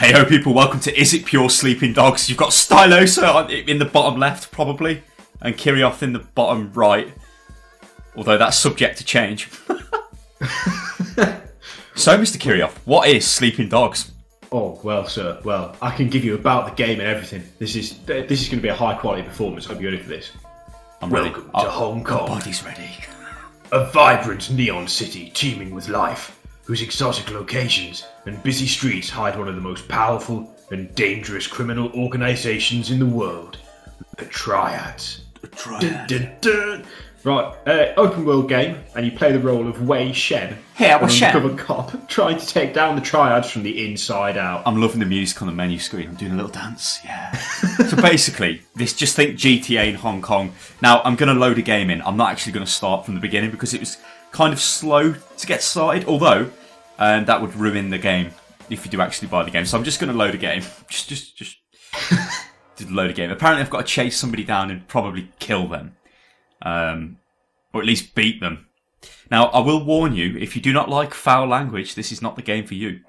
Hey ho people, welcome to Is It Pure Sleeping Dogs. You've got Stylosa in the bottom left, probably, and Kirioth in the bottom right. Although that's subject to change. So, Mr. Kirioth, what is Sleeping Dogs? Oh, well, sir, well, I can give you about the game and everything. This is going to be a high-quality performance. Hope you're ready for this. I'm ready. Welcome to Hong Kong. My body's ready. A vibrant neon city teeming with life, whose exotic locations and busy streets hide one of the most powerful and dangerous criminal organisations in the world, the Triads. The Triads. Dun, dun, dun. Right, open world game, and you play the role of Wei Shen, an undercover cop trying to take down the Triads from the inside out. I'm loving the music on the menu screen. I'm doing a little dance, yeah. So basically, just think GTA in Hong Kong. Now, I'm going to load a game in. I'm not actually going to start from the beginning because it was kind of slow to get started, although that would ruin the game if you do actually buy the game. So I'm just going to load a game. Just load a game. Apparently, I've got to chase somebody down and probably kill them. Or at least beat them. Now, I will warn you, if you do not like foul language, this is not the game for you.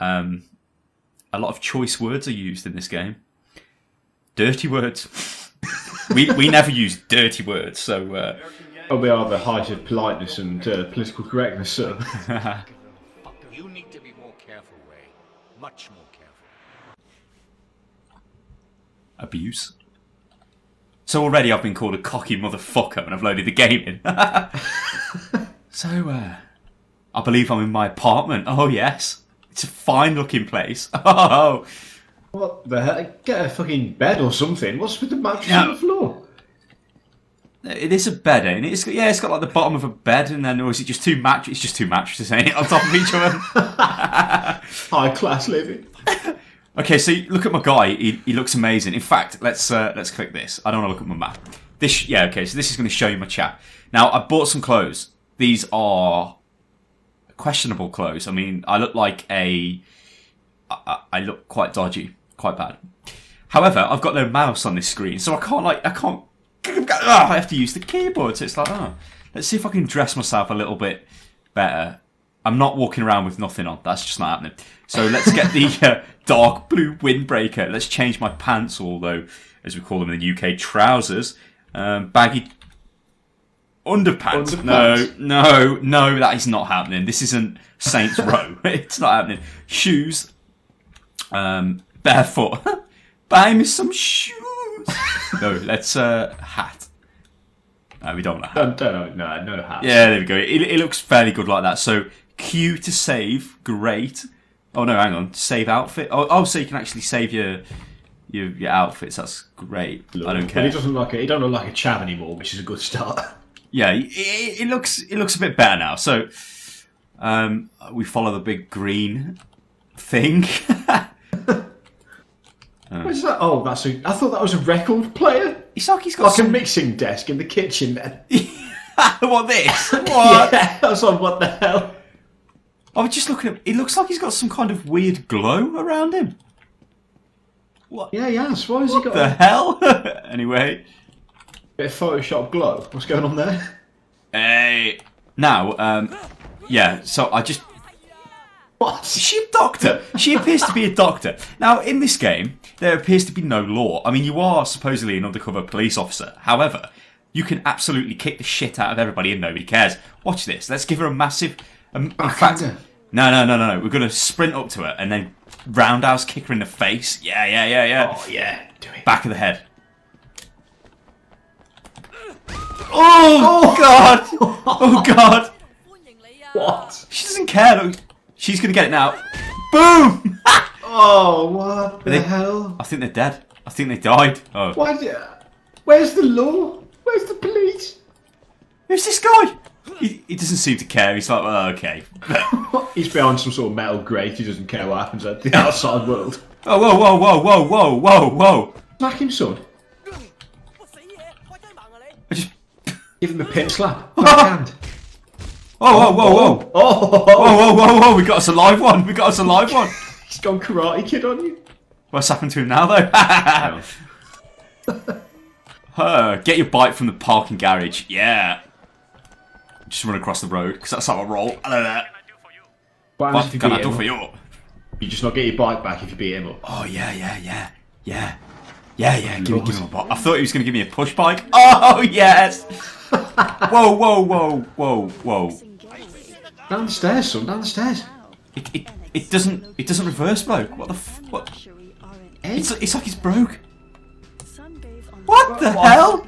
A lot of choice words are used in this game. Dirty words. we never use dirty words, so... we are the height of politeness and political correctness, sir. You need to be more careful, Wei. Much more careful. Abuse. So already I've been called a cocky motherfucker when I've loaded the game in. So, I believe I'm in my apartment. Oh, yes. It's a fine-looking place. Oh. What the heck? Get a fucking bed or something. What's with the mattress on the floor? It is a bed, ain't it? It's got like the bottom of a bed, and then, or is it just two mattresses? It's just two mattresses, ain't it? On top of each other. High-class living. Okay, so look at my guy. He looks amazing. In fact, let's click this. I don't want to look at my map. Okay. So this is going to show you my chap. Now I bought some clothes. These are questionable clothes. I mean, I look like I look quite dodgy, quite bad. However, I've got no mouse on this screen, so I can't I have to use the keyboard. So it's like, let's see if I can dress myself a little bit better. I'm not walking around with nothing on. That's just not happening. So let's get the dark blue windbreaker. Let's change my pants, although, as we call them in the UK, trousers. Baggy underpants. No, that is not happening. This isn't Saints Row. It's not happening. Shoes. Barefoot. Buy me some shoes. No, let's hat. No, we don't want a hat. No hat. Yeah, there we go. It looks fairly good like that. So Q to save, great. Oh no, hang on, save outfit. Oh, so you can actually save your outfits. That's great. Look, I don't care. He don't look like a chav anymore, which is a good start. Yeah, it looks a bit better now. So we follow the big green thing. What's that? Oh, I thought that was a record player. It's like he's got a mixing desk in the kitchen. Then what this? What? Yeah, I was like, what the hell? I was just looking at him. It looks like he's got some kind of weird glow around him. What? Yeah, yes. Why has he got? What the hell? Anyway, bit of Photoshop glow. What's going on there? Hey, now, yeah. So I just. What? Is she a doctor? She appears to be a doctor. Now, in this game, there appears to be no law. I mean, you are supposedly an undercover police officer. However, you can absolutely kick the shit out of everybody and nobody cares. Watch this. Let's give her a massive... No. We're going to sprint up to her and then roundhouse kick her in the face. Yeah. Oh, yeah. Do it. Back of the head. Oh, God. Oh, God. What? She doesn't care. Look. She's going to get it now. Boom! Oh, what the hell? I think they're dead. I think they died. Oh. Where's the law? Where's the police? Who's this guy? He doesn't seem to care. He's like, well, okay. He's behind some sort of metal grate. He doesn't care what happens at the outside world. Oh, whoa. Smack him, son. Give him a pin slap. Hand. Oh, we got us a live one. He's gone Karate Kid on you. What's happened to him now, though? Get your bike from the parking garage. Yeah. Just run across the road, because that's how I roll. Hello there. What can I do for you? You just not get your bike back if you beat him up. Oh, yeah. Give him a bike. I thought he was going to give me a push bike. Oh, yes. Whoa. Down the stairs, son, down the stairs. It doesn't reverse, bloke. What the f... What? It's like it's broke. What the hell?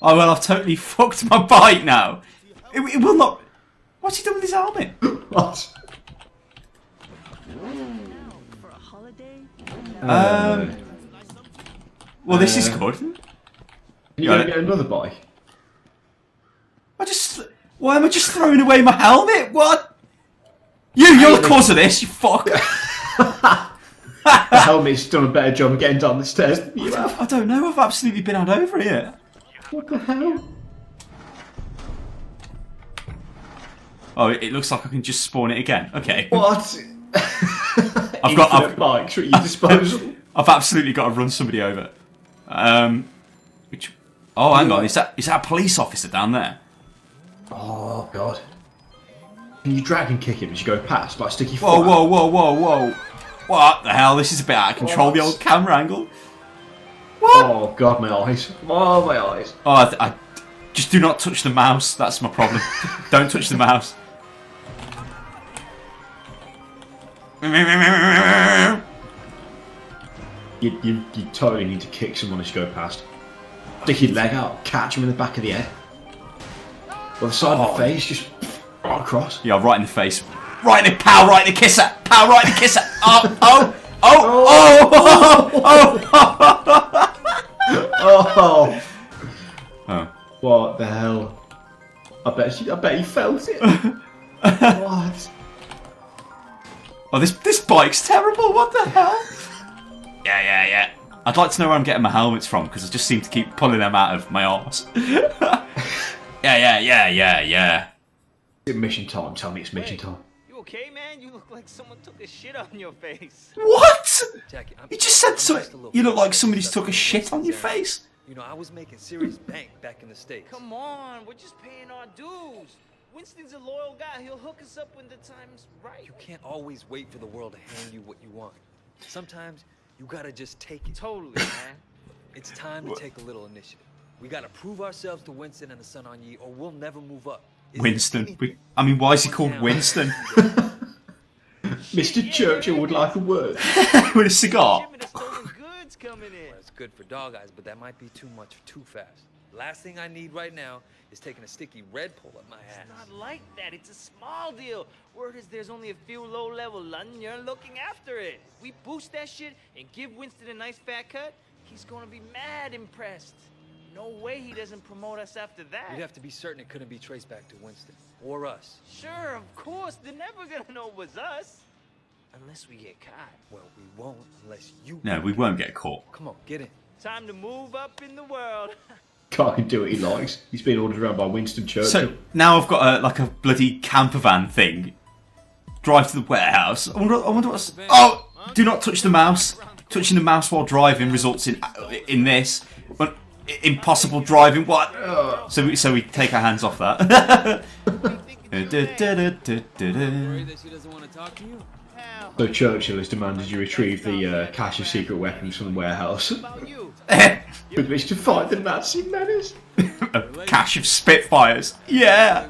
Oh, well, I've totally fucked my bike now. It will not... What's he done with his helmet? What? Well, this is good. Can you go get another bike? Why am I just throwing away my helmet? What? You're the cause of this, you fuck. The helmet's done a better job of getting down the stairs than you have. I don't know, I've absolutely been out over here. What the hell? Oh, it looks like I can just spawn it again. Okay. What? I've got bikes at your disposal. I've absolutely got to run somebody over. Oh, hang on. Is that a police officer down there? Oh God! Can you drag and kick him as you go past? Like sticky. Whoa! What the hell? This is a bit out of control. The old camera angle. What? Oh God, my eyes! Oh my eyes! Oh, I just do not touch the mouse. That's my problem. Don't touch the mouse. You totally need to kick someone as you go past. Stick your leg out, catch him in the back of the head. Well, the side of the face, just right across. Yeah, right in the face. Right in the pow, right in the kisser. Pow, right in the kisser. Oh. What the hell? I bet he felt it. What? Oh, this bike's terrible. What the hell? Yeah. I'd like to know where I'm getting my helmets from because I just seem to keep pulling them out of my arse. Yeah. It's mission time. Tell me it's mission time. You okay, man? You look like someone took a shit on your face. What? You just said so. You look like somebody's took a shit on your face. You know, I was making serious bank back in the States. Come on, we're just paying our dues. Winston's a loyal guy. He'll hook us up when the time's right. You can't always wait for the world to hand you what you want. Sometimes you gotta just take it. Totally, man. It's time to take a little initiative. We gotta prove ourselves to Winston and the Sun On Yee, or we'll never move up. Winston? I mean, why is he called Winston? Mr. Churchill would like a word. With a cigar. It's good for dog eyes, but that might be too much for too fast. Last thing I need right now is taking a sticky red pole up my ass. It's not like that. It's a small deal. Word is there's only a few low-level London you're looking after it. We boost that shit and give Winston a nice fat cut. He's gonna be mad impressed. No way he doesn't promote us after that. You'd have to be certain it couldn't be traced back to Winston. Or us. Sure, of course. They're never gonna know it was us. Unless we get caught. Well, we won't unless you... No, we won't get caught. Come on, get in. Time to move up in the world. Can't do what he likes. He's been ordered around by Winston Churchill. So, now I've got a bloody camper van thing. Drive to the warehouse. I wonder what's... Oh! Do not touch the mouse. Touching the mouse while driving results in this. But... Impossible driving, what? So we take our hands off that. So Churchill has demanded you retrieve the cache of secret weapons from the warehouse. With which to fight the Nazi menace. A cache of Spitfires. Yeah.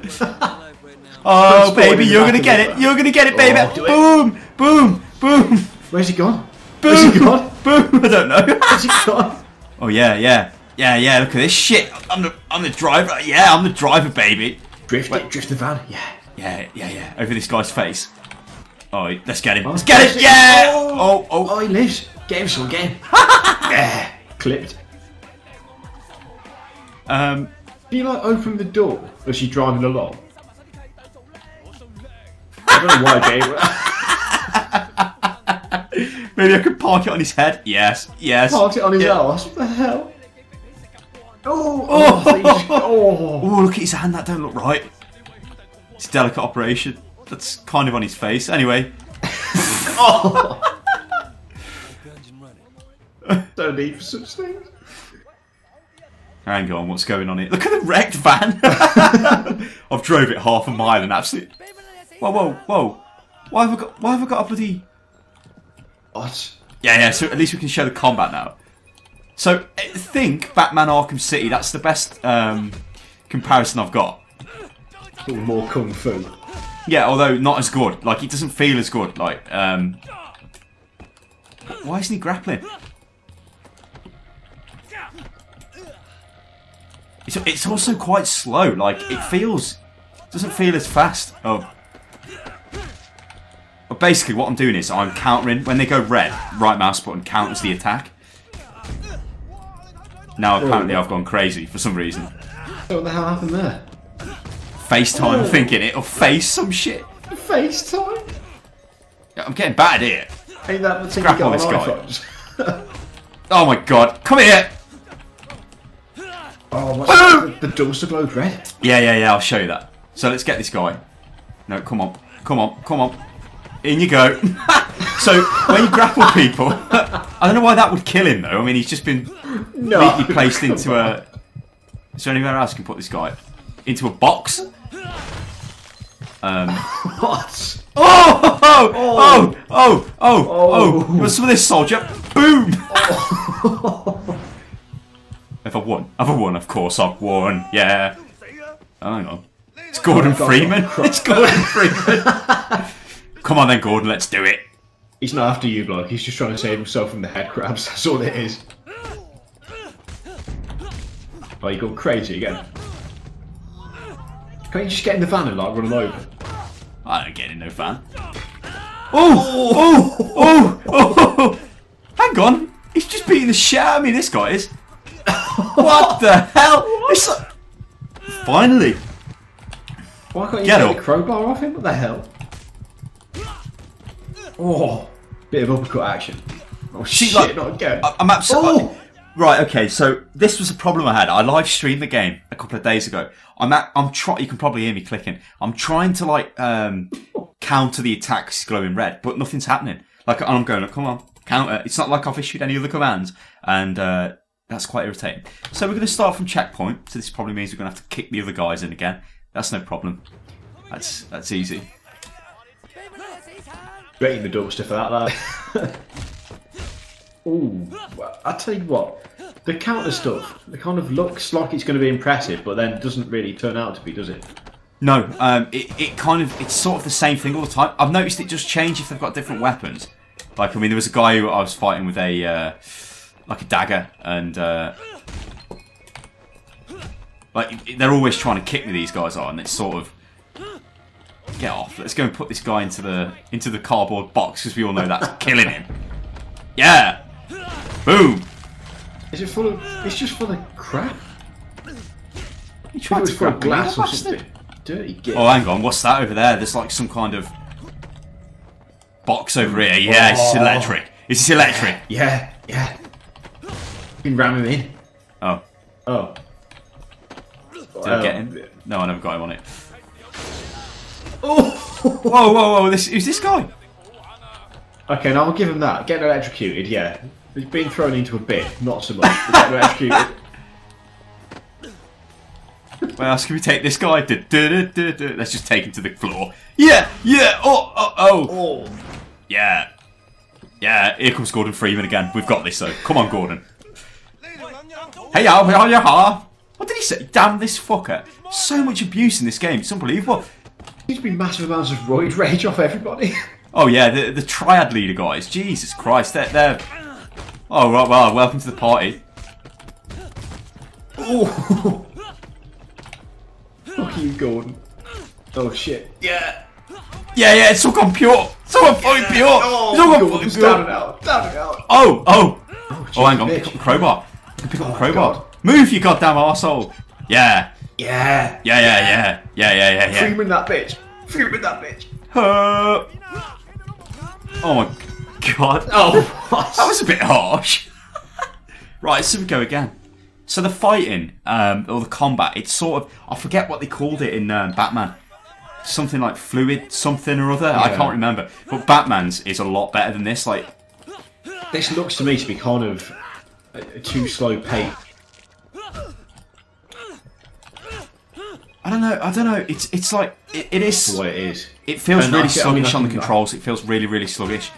Oh baby, you're gonna get it. You're gonna get it, baby. Boom, boom, boom. Where's he gone? Boom. Where's he gone? Boom. I don't know. Where's he gone? Oh yeah, look at this shit. I'm the driver. Yeah, I'm the driver, baby. Drift the van. Yeah. Over this guy's face. Oh, let's get him. Let's get him. Yeah. Oh, he lives. Get him, son, get him. Yeah, clipped. Do you like open the door as she's driving along? I don't know why, baby. Maybe I could park it on his head. Yes. Park it on his ass. What the hell? Oh, look at his hand, that don't look right. It's a delicate operation. That's kind of on his face. Anyway. Don't need for such things. Hang on, what's going on here? Look at the wrecked van. I've drove it half a mile and absolutely... Whoa. Why have I got a bloody... What? Yeah, so at least we can show the combat now. So, think Batman Arkham City. That's the best comparison I've got. Ooh, more kung fu. Yeah, although not as good. Like, it doesn't feel as good. Like, why isn't he grappling? It's also quite slow. Like, it feels... doesn't feel as fast. Oh. But basically what I'm doing is I'm countering. When they go red, right mouse button counters the attack. Now apparently I've gone crazy for some reason. What the hell happened there? FaceTime thinking it'll face some shit. FaceTime? Yeah, I'm getting battered here. Ain't that the thing you got on this guy. Oh my god, come here! Oh, what's the dorsal glowed red? Yeah, I'll show you that. So let's get this guy. No, come on. In you go. So, when you grapple people... I don't know why that would kill him, though. I mean, he's just been neatly placed into a... Is there anywhere else you can put this guy? Into a box? What? Oh! You want some of this, soldier? Boom! Oh. Have I won? Of course I've won. Yeah. Oh, hang on. It's Gordon Freeman. It's Gordon Freeman. Come on then, Gordon, let's do it. He's not after you, bloke. He's just trying to save himself from the head crabs. That's all it is. Oh, you're going crazy again. Can't you just get in the van and, like, run him over? I don't get in no van. Oh! Hang on. He's just beating the shit out of me, this guy is. What the hell? It's like... Finally. Why can't you get a crowbar off him? What the hell? Oh, bit of uppercut action. Oh, shit, like, not again. I'm absolutely... Oh. Right, okay, so this was a problem I had. I live streamed the game a couple of days ago. You can probably hear me clicking. I'm trying to, like, counter the attacks glowing red, but nothing's happening. Like, I'm going, like, come on, counter. It's not like I've issued any other commands, and that's quite irritating. So we're going to start from checkpoint, so this probably means we're going to have to kick the other guys in again. That's no problem. That's easy. Breaking the dumpster for that, lad. Ooh, I tell you what, the counter stuff, it kind of looks like it's going to be impressive, but then doesn't really turn out to be, does it? No, it's sort of the same thing all the time. I've noticed it just changes if they've got different weapons. Like, I mean, there was a guy who I was fighting with a, like a dagger, and, like, they're always trying to kick me, these guys are, and it's sort of... Get off. Let's go and put this guy into the cardboard box, because we all know that's killing him. Yeah. Boom. Is it full of... It's just full of crap. He tried to grab glass or something. Dirty git. Oh, hang on. What's that over there? There's like some kind of box over here. Yeah, it's electric. It's electric. Yeah. Been ramming in. Oh. Did I get him? No, I never got him on it. Oh! Whoa! Who's this guy? Okay, now I'll give him that. Getting electrocuted, yeah. He's being thrown into a bin, not so much. Getting electrocuted. Where else can we take this guy? Let's just take him to the floor. Yeah! Oh! Yeah, here comes Gordon Freeman again. We've got this, though. Come on, Gordon. Hey, what did he say? Damn this fucker. So much abuse in this game. It's unbelievable. There's been massive amounts of roid rage off everybody. Oh yeah, the triad leader guys. Jesus Christ, they're... Oh, right, well, welcome to the party. Oh! Fuck you, Gordon. Oh shit. Yeah, it's all gone pure. It's all gone fucking pure. It's all gone fucking pure. Down it out. Oh, hang on, pick up the crowbar. God. Move, you goddamn arsehole. Yeah. Freeman that bitch. Oh my god. Oh, that was a bit harsh. Right, so we go again. So the fighting, or the combat, it's sort of, I forget what they called it in Batman. Something like fluid something or other. Yeah. I can't remember. But Batman's is a lot better than this. Like, this looks to me to be kind of a too slow pace. I I don't know. It's like it is. That's the way it is. It feels and really sluggish on the controls. It feels really sluggish.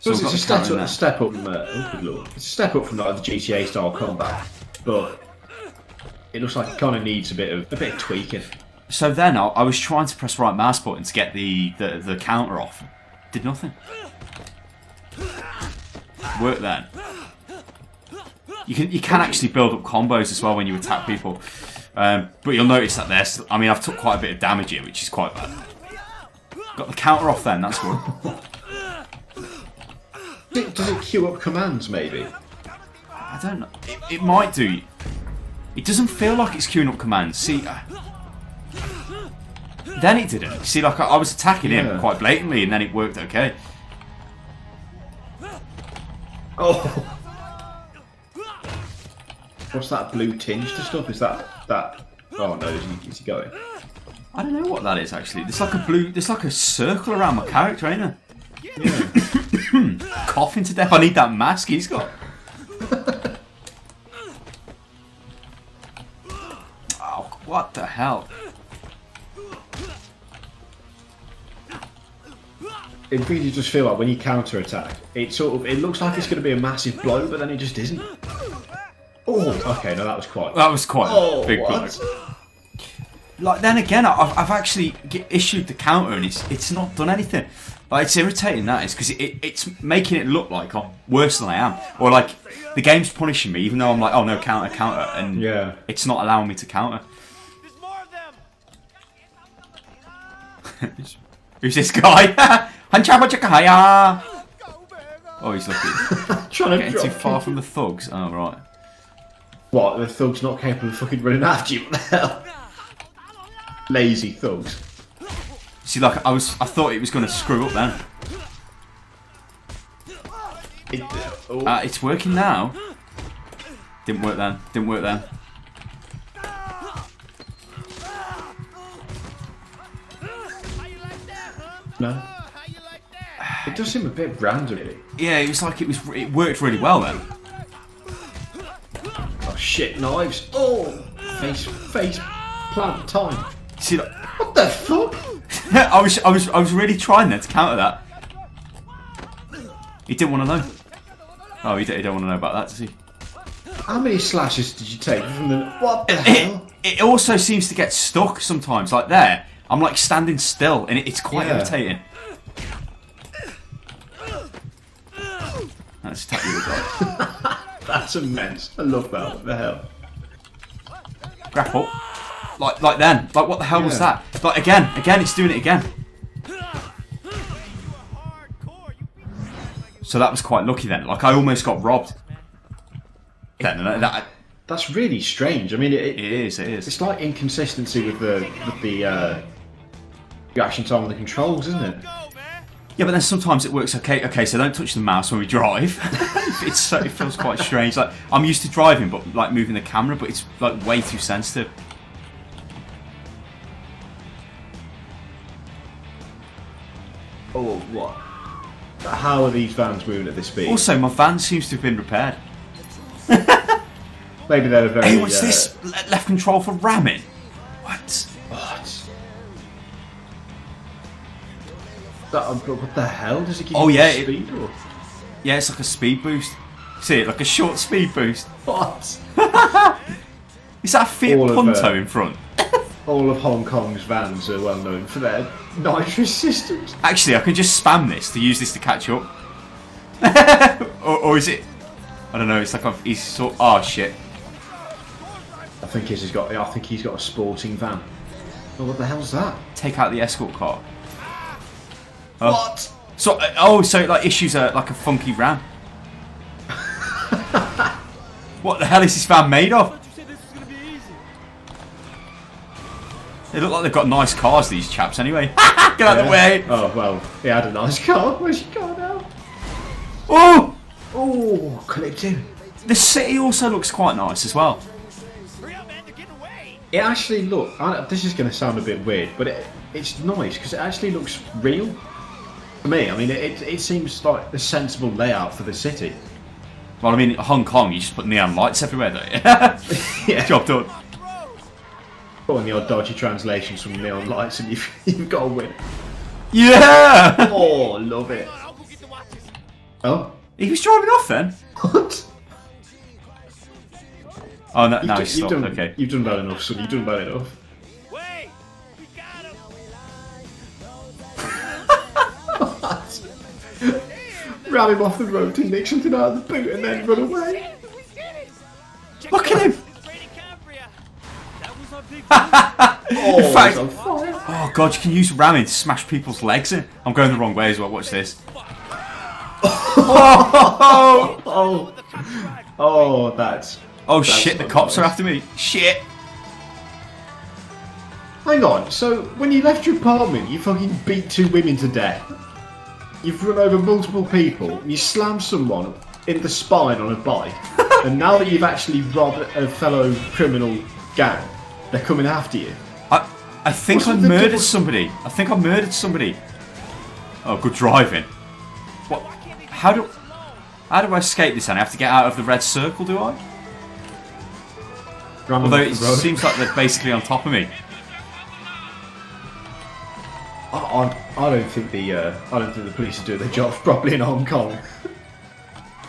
So it's a step up from it's a step up from like the GTA style combat, but it looks like it kind of needs a bit of tweaking. So then I was trying to press right mouse button to get the counter off. Did nothing. Work then. You can actually build up combos as well when you attack people, but you'll notice that there's. I mean, I've took quite a bit of damage here, which is quite bad. Got the counter off then. That's good. Does it queue up commands? Maybe. I don't know. It might do. It doesn't feel like it's queuing up commands. See, then it didn't. See, like I was attacking him quite blatantly, and then it worked okay. Oh. What's that blue tinge to stuff? Is that? Oh no! Is he going? I don't know what that is actually. There's like a blue. There's like a circle around my character, ain't there? Yeah. Coughing to death. I need that mask he's got. Oh, what the hell! It really just feels like when you counter attack, it looks like it's going to be a massive blow, but then it just isn't. Oh, okay, no, that was quite a big blow. Like, then again, I've actually issued the counter and it's not done anything. Like, it's irritating, that is, because it's making it look like I'm worse than I am. Or, like, the game's punishing me, even though I'm like, oh, no, counter, and it's not allowing me to counter. There's more of them. Who's this guy? Oh, he's lucky. Getting too far from the thugs. Oh, right. What, the thugs not capable of fucking running after you? What the hell? Lazy thugs. See, like, I thought it was going to screw up then. It's working now. Didn't work then. No. It does seem a bit random, really. Yeah, it was like it worked really well then. Shit, knives. Oh, face, plant time. See, like, what the fuck? I was really trying there to counter that. He didn't want to know. Oh, he don't want to know about that, does he? How many slashes did you take from the? What the hell? It also seems to get stuck sometimes. Like there, I'm like standing still, and it's quite irritating. That's totally right. That's immense. I love that. What the hell? Grapple. Like then. Like, what the hell was that? Like, again, it's doing it again. So that was quite lucky then. Like, I almost got robbed. That's really strange. I mean, it is. It's like inconsistency with the action time on the controls, isn't it? Yeah, but then sometimes it works okay. Okay, so don't touch the mouse when we drive. It feels quite strange. Like, I'm used to driving, but like moving the camera, but it's like way too sensitive. Oh, what? How are these vans moving at this speed? Also, my van seems to have been repaired. Maybe they're very. Hey, what's this? Left control for ramming. What? What the hell does it give you speed? Yeah, it's like a speed boost. See it, like a short speed boost. What? Is that a Fiat Punto in front? All of Hong Kong's vans are well known for their nitrous systems. Actually, I can just spam this to use this to catch up. or is it? I don't know. It's like he's sort. Oh shit! I think he's got a sporting van. Oh, what the hell's that? Take out the escort car. Oh. What? So, so it, like, issues like a funky ram. What the hell is this van made of? They look like they've got nice cars, these chaps, anyway. Get out of the way! Oh, well, he had a nice car. Where's your car now? Oh! Oh, clipped him. The city also looks quite nice as well. It actually looks... This is going to sound a bit weird, but it's nice, because it actually looks real. For me, I mean, it seems like a sensible layout for the city. Well, I mean, Hong Kong, you just put neon lights everywhere, don't you? Yeah. Job done. Put on the odd dodgy translations from neon lights and you've got a win. Yeah! Oh, love it. Oh? He was driving off then? What? Oh, no, now he's stopped, okay. You've done well enough, son, you've done well enough. Wait, we got him. Ram him off the road to nick something out of the boot and then run away. Look at him! Oh, in fact, oh god, you can use ramming to smash people's legs in. I'm going the wrong way as well, watch this. Oh, oh, oh, oh, that's... Oh that's shit, the cops are after me. Shit! Hang on, so when you left your apartment, you fucking beat two women to death. You've run over multiple people, you slammed someone in the spine on a bike, and now that you've actually robbed a fellow criminal gang, they're coming after you. I think I murdered somebody. I think I murdered somebody. Oh, good driving. What? How do I escape this? And I have to get out of the red circle, do I? Although it seems like they're basically on top of me. I don't think the police are doing their job properly in Hong Kong.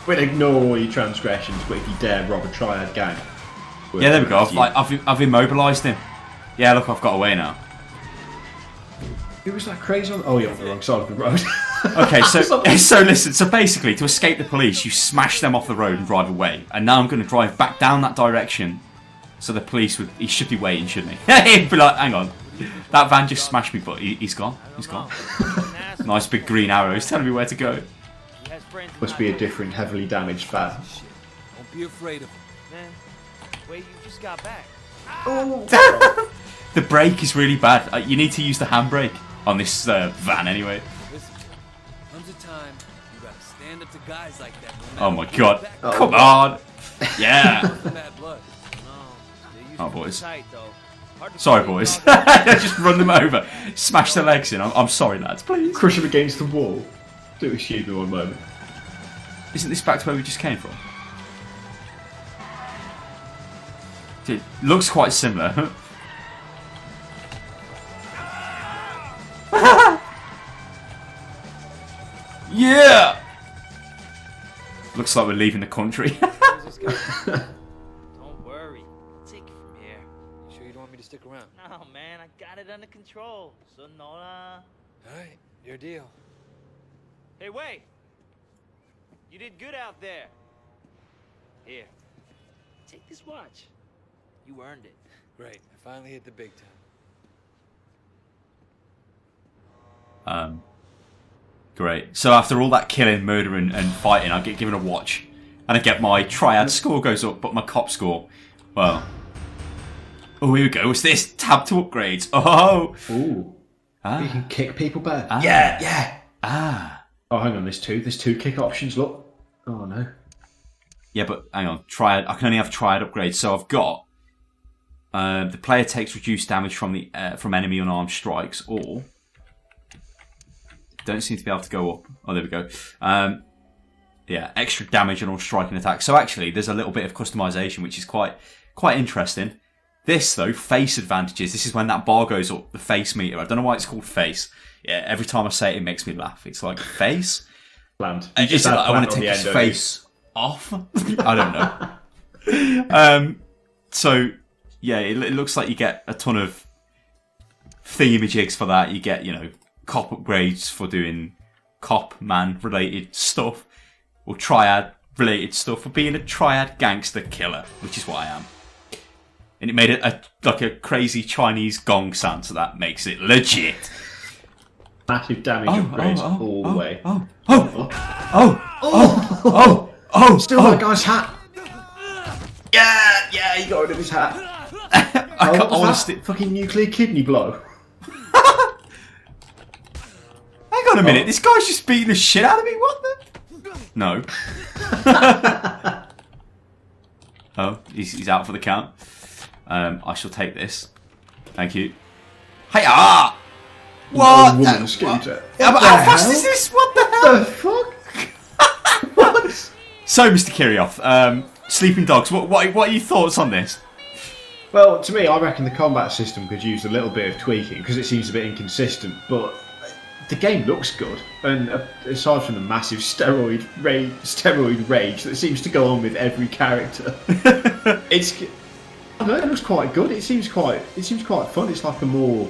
We'll ignore all your transgressions, but if you dare rob a triad gang. Yeah, there we go. I've immobilised him. Yeah, look, I've got away now. Who was that crazy on? Oh, you're on the wrong side of the road. Okay, so listen. So basically, to escape the police, you smash them off the road and drive away. And now I'm going to drive back down that direction. So the police would—he should be waiting, shouldn't he? He'd be like, "Hang on, that van just smashed me, but he's gone. He's gone." Nice big green arrows telling me where to go. Must be a different, heavily damaged van. Don't be afraid of him, man. Wait, you just got back. Oh! The brake is really bad. You need to use the handbrake on this van, anyway. Comes a time you gotta stand up to guys like that. Oh my god! Oh. Come on! Yeah. Oh, boys. Sorry, boys. Just run them over. Smash their legs in. I'm sorry, lads, please. Crush them against the wall. Do excuse me one moment. Isn't this back to where we just came from? It looks quite similar. Yeah! Looks like we're leaving the country. Stick around. No, man, I got it under control. So Nola. Alright, your deal. Hey, wait! You did good out there. Here. Take this watch. You earned it. Great. I finally hit the big time. Great. So after all that killing, murdering, and fighting, I get given a watch. And I get my triad score goes up, but my cop score, well... Oh, here we go. What's this? Tab to upgrades. Oh! Ooh. Ah. You can kick people back. Ah. Yeah, yeah. Ah. Oh, hang on. There's two. There's two kick options. Look. Oh, no. Yeah, but hang on. Triad. I can only have triad upgrades. So I've got... the player takes reduced damage from the from enemy unarmed strikes, or... Don't seem to be able to go up. Oh, there we go. Yeah, extra damage on all striking attacks. So actually, there's a little bit of customization, which is quite interesting. This, though, face advantages. This is when that bar goes up, the face meter. I don't know why it's called face. Yeah, every time I say it, it makes me laugh. It's like, face? Planned. It's like, I want to take his face off. I don't know. So, yeah, it looks like you get a ton of thingamajigs for that. You get, you know, cop upgrades for doing cop man-related stuff or triad-related stuff for being a triad gangster killer, which is what I am. And it made like a crazy Chinese gong sound, so that makes it legit. Massive damage upgrades all the way. Oh, oh, oh, oh, oh, oh! Still that guy's hat. Yeah, yeah, he got rid of his hat. I can't honestly. Fucking nuclear kidney blow. Hang on a minute, this guy's just beating the shit out of me. What the? No. Oh, he's out for the count. I shall take this. Thank you. Hey-ah! What? What the hell? How fast is this? What the hell? The fuck? What? So, Mr. Kirioth, Sleeping Dogs, what are your thoughts on this? Well, to me, I reckon the combat system could use a little bit of tweaking because it seems a bit inconsistent, but the game looks good, and aside from the massive steroid rage that seems to go on with every character, I don't know, it looks quite good. It seems quite fun. It's like a more,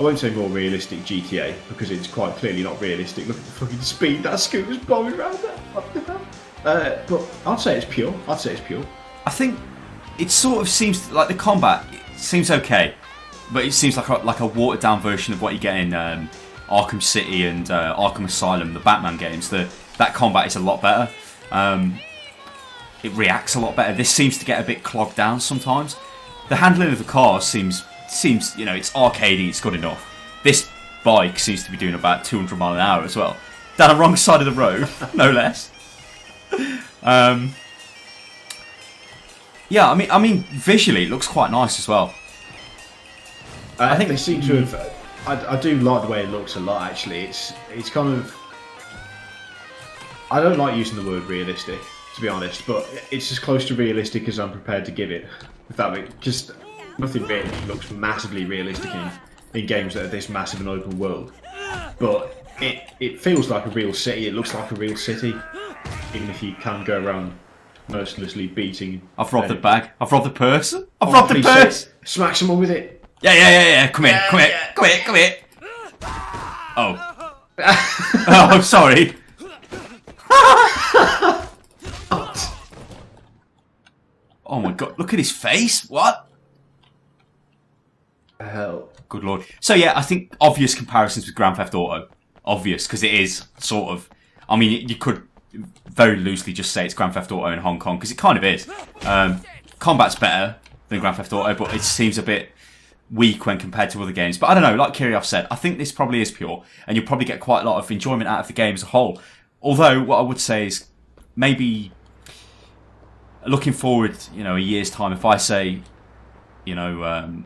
I won't say more realistic GTA, because it's quite clearly not realistic. Look at the fucking speed that scooter's bombing around there. What the hell? But I'd say it's pure. I think it sort of seems like the combat seems okay, but it seems like a watered down version of what you get in Arkham City and Arkham Asylum, the Batman games. That combat is a lot better. It reacts a lot better. This seems to get a bit clogged down sometimes. The handling of the car seems, you know, it's arcadey, it's good enough. This bike seems to be doing about 200 miles an hour as well, down the wrong side of the road, no less. Yeah, I mean, visually it looks quite nice as well. I think they seem to have. I do like the way it looks a lot. Actually, it's kind of. I don't like using the word realistic, to be honest, but it's as close to realistic as I'm prepared to give it. If that makes, just nothing really looks massively realistic in games that are this massive and open world, but it feels like a real city. It looks like a real city, even if you can go around mercilessly beating. I've robbed the bag. I've robbed the purse. I've robbed the purse. Smack someone with it. Yeah. Come here. Oh. Oh, I'm sorry. Oh my god, look at his face. What? Hell. Good lord. So yeah, I think obvious comparisons with Grand Theft Auto. Obvious, because it is sort of. I mean, you could very loosely just say it's Grand Theft Auto in Hong Kong, because it kind of is. Combat's better than Grand Theft Auto, but it seems a bit weak when compared to other games. But I don't know, like Kirioth said, I think this probably is pure, and you'll probably get quite a lot of enjoyment out of the game as a whole. Although what I would say is, maybe looking forward, you know, a year's time, if I say, you know, do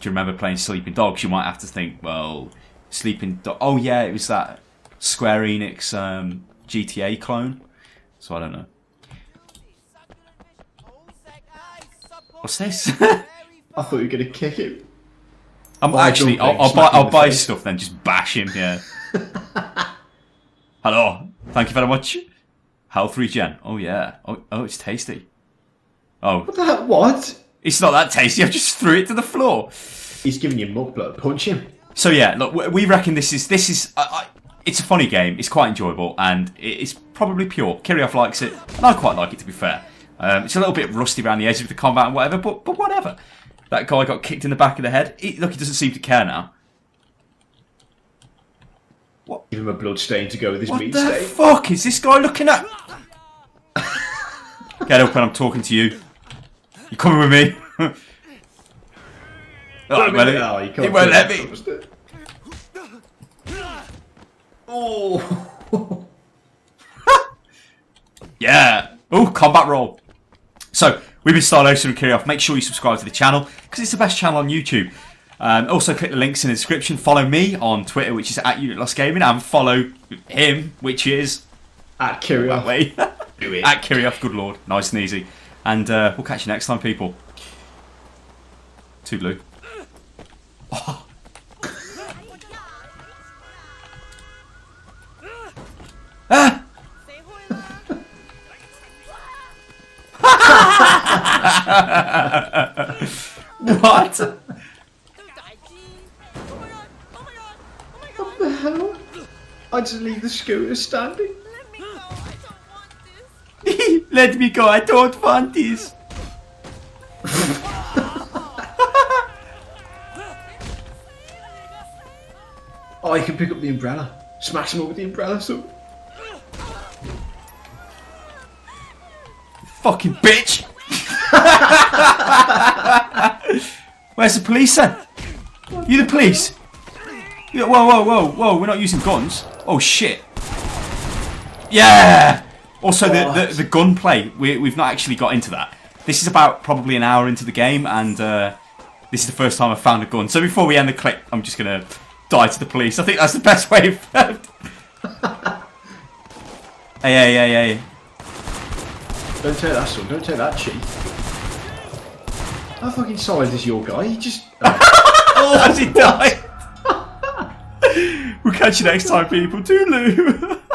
you remember playing Sleeping Dogs, you might have to think, well, Sleeping Dogs, oh yeah, it was that Square Enix GTA clone. So I don't know. What's this? I thought you were going to kick him. I'll buy stuff then, just bash him, yeah. Hello, thank you very much. Health regen, oh yeah. Oh, it's tasty. Oh. What? It's not that tasty, I just threw it to the floor. He's giving you muck blood, punch him. So yeah, look, we reckon it's a funny game, it's quite enjoyable, and it's probably pure. Kirioth likes it, and I quite like it, to be fair. It's a little bit rusty around the edges of the combat and whatever, but whatever. That guy got kicked in the back of the head. Look, he doesn't seem to care now. What? Give him a blood stain to go with his meat stain. What the fuck is this guy looking at? Get up when I'm talking to you. You coming with me? He won't let me. Oh. Yeah. Oh, combat roll. So, we've been Stylosa and Kirioth. Make sure you subscribe to the channel, because it's the best channel on YouTube. Also, click the links in the description. Follow me on Twitter, which is at Unit Lost Gaming, and follow him, which is at Kirioth. At Kirioth, good lord. Nice and easy. And we'll catch you next time, people. Too blue. Oh. Ah! What? What the hell? I just leave the scooter standing. Let me go, I don't want this. Oh, you can pick up the umbrella. Smash him up with the umbrella, so. Fucking bitch! Where's the police then? You the police? Whoa, we're not using guns. Oh shit. Yeah! Also the gunplay, we've not actually got into that. This is about probably an hour into the game, and this is the first time I've found a gun. So before we end the clip, I'm just going to die to the police. I think that's the best way. Hey. Don't take that, son. Don't take that, cheat. How fucking solid is your guy? He just... Oh, as he died. We'll catch you next time, people. Toodaloo.